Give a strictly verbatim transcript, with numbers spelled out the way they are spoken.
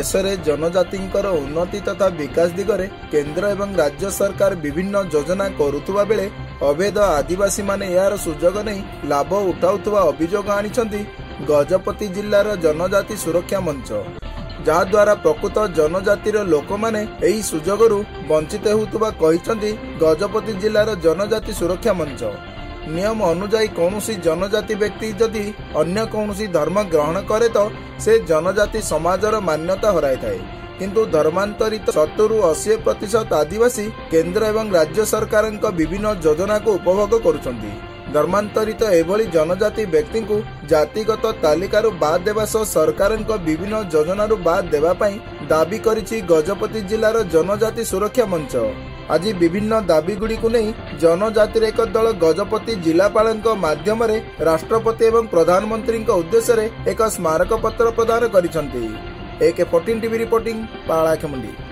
देश में जनजाति उन्नति तथा विकास दिगरे केन्द्र एवं राज्य सरकार विभिन्न योजना करुवा बेले अवैध आदिवासी माने यार सुजोग नहीं लाभ उठाउतवा अभियोग आनिछंती गजपति जिल्लार जनजाति सुरक्षा मंच जहाद्वारा प्रकृत जनजातिर लोक माने एही सुजोगरु वंचित होउतवा कहिछंती गजपति जिल्लार जनजाति सुरक्षा मंच। नियम अनुजाई कौनसी जनजाति व्यक्ति जदि अन्य कौनसी धर्म ग्रहण करे तो से जनजाति समाजर मान्यता हराई थाए, किंतु धर्मांतरित सत्तर अशी प्रतिशत आदिवासी केन्द्र एवं राज्य सरकार विभिन्न योजना को उपभोग करुचंती। धर्मांतरित एभली जनजाति व्यक्ति को जातिगत तालिकारु बाद देवा सह सरकार विभिन्न योजनारु बाद देवाई दाबी करिछि गजपति जिलार जनजाति सुरक्षा मंच। आज विभिन्न दाबीगुड़ी को नहीं जनजातिर एक दल गजपति जिलापाल मध्यम राष्ट्रपति एवं प्रधानमंत्री उद्देश्य एक स्मारक पत्र प्रदान करिछंती। एक फोर्टीन टीवी रिपोर्टिंग पालाखेमुंडी।